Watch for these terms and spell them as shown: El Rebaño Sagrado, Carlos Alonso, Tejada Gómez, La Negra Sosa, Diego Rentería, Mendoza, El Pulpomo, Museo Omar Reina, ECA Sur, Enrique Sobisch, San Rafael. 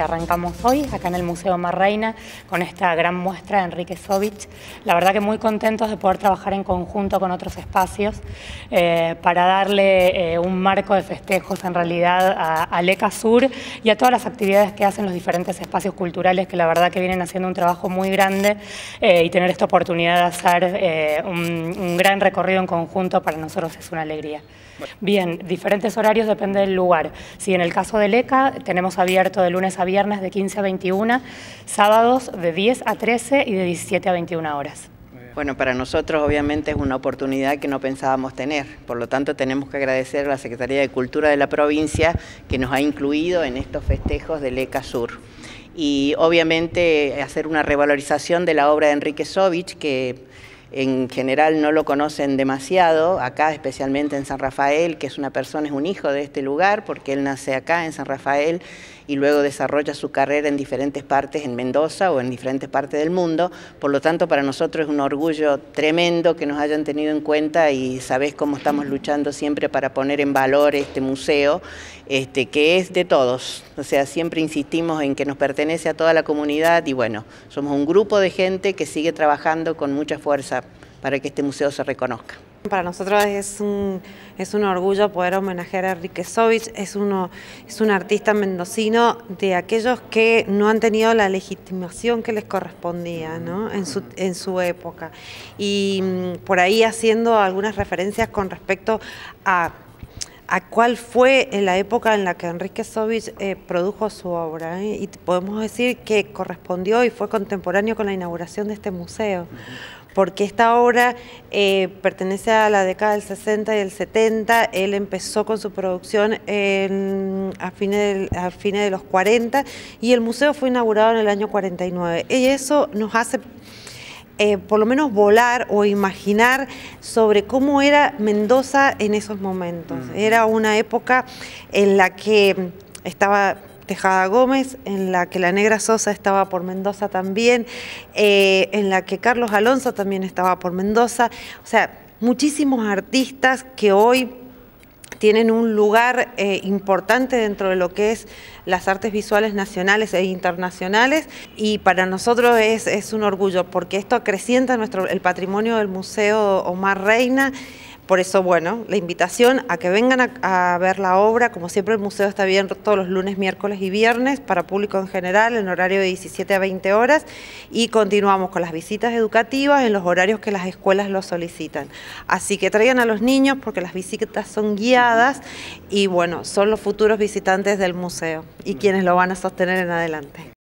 que arrancamos hoy acá en el Museo Omar Reina con esta gran muestra de Enrique Sobisch. La verdad que muy contentos de poder trabajar en conjunto con otros espacios para darle un marco de festejos en realidad al ECA Sur y a todas las actividades que hacen los diferentes espacios culturales, que la verdad que vienen haciendo un trabajo muy grande, y tener esta oportunidad de hacer un gran recorrido en conjunto para nosotros es una alegría. Bien, diferentes horarios depende del lugar. Sí, en el caso del ECA tenemos abierto de lunes a viernes de 15 a 21, sábados de 10 a 13 y de 17 a 21 horas. Bueno, para nosotros obviamente es una oportunidad que no pensábamos tener, por lo tanto tenemos que agradecer a la Secretaría de Cultura de la provincia que nos ha incluido en estos festejos del ECA Sur. Y obviamente hacer una revalorización de la obra de Enrique Sobisch, que en general no lo conocen demasiado, acá especialmente en San Rafael, que es una persona, es un hijo de este lugar, porque él nace acá en San Rafael y luego desarrolla su carrera en diferentes partes, en Mendoza o en diferentes partes del mundo. Por lo tanto, para nosotros es un orgullo tremendo que nos hayan tenido en cuenta, y sabés cómo estamos luchando siempre para poner en valor este museo, que es de todos. O sea, siempre insistimos en que nos pertenece a toda la comunidad, y bueno, somos un grupo de gente que sigue trabajando con mucha fuerza para que este museo se reconozca. Para nosotros es un orgullo poder homenajear a Enrique Sobisch, es un artista mendocino de aquellos que no han tenido la legitimación que les correspondía, ¿no? en su época. Y por ahí haciendo algunas referencias con respecto a cuál fue la época en la que Enrique Sobisch produjo su obra, y podemos decir que correspondió y fue contemporáneo con la inauguración de este museo, porque esta obra pertenece a la década del 60 y del 70, él empezó con su producción a fines de los 40, y el museo fue inaugurado en el año 49, y eso nos hace por lo menos volar o imaginar sobre cómo era Mendoza en esos momentos. Era una época en la que estaba Tejada Gómez, en la que La Negra Sosa estaba por Mendoza también, en la que Carlos Alonso también estaba por Mendoza. O sea, muchísimos artistas que hoy tienen un lugar importante dentro de lo que es las artes visuales nacionales e internacionales, y para nosotros es un orgullo porque esto acrecienta el patrimonio del Museo Omar Reina. Por eso, bueno, la invitación a que vengan a ver la obra. Como siempre, el museo está abierto todos los lunes, miércoles y viernes para público en general en horario de 17 a 20 horas, y continuamos con las visitas educativas en los horarios que las escuelas lo solicitan. Así que traigan a los niños porque las visitas son guiadas y, bueno, son los futuros visitantes del museo y quienes lo van a sostener en adelante.